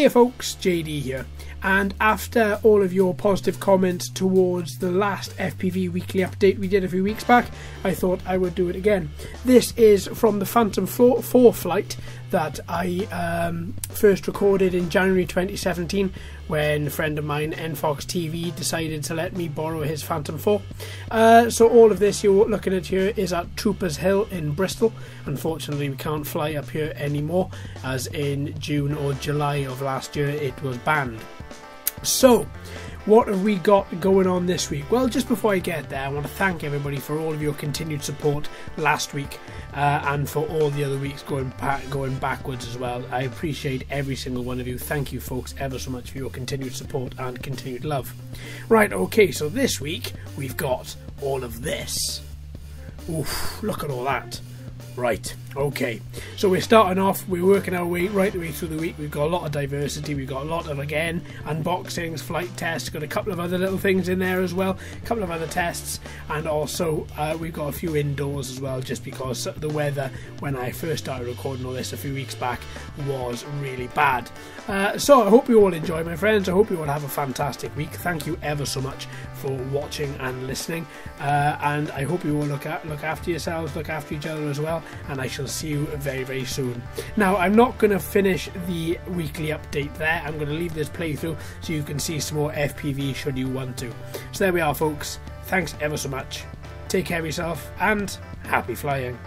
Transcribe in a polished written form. Hiya folks, JD here, and after all of your positive comments towards the last FPV Weekly Update we did a few weeks back, I thought I would do it again. This is from the Phantom 4 flight that I first recorded in January 2017 when a friend of mine, NFoxTV, decided to let me borrow his Phantom 4. So all of this you're looking at here is at Troopers Hill in Bristol. Unfortunately we can't fly up here anymore, as in June or July of last year it was banned. So what have we got going on this week? Well, just before I get there, I want to thank everybody for all of your continued support last week and for all the other weeks going backwards as well. I appreciate every single one of you. Thank you folks ever so much for your continued support and continued love. Right, okay, so this week we've got all of this. Oof, look at all that. Right, okay, so we're starting off, we're working our way right the way through the week. We've got a lot of diversity, we've got a lot of, again, unboxings, flight tests, got a couple of other little things in there as well, a couple of other tests, and also we've got a few indoors as well, just because the weather when I first started recording all this a few weeks back was really bad. So I hope you all enjoy, my friends. I hope you all have a fantastic week. Thank you ever so much for watching and listening, and I hope you all look after yourselves, look after each other as well, and I shall see you very, very soon. Now, I'm not going to finish the weekly update there. I'm going to leave this playthrough so you can see some more FPV should you want to. So there we are, folks. Thanks ever so much. Take care of yourself and happy flying.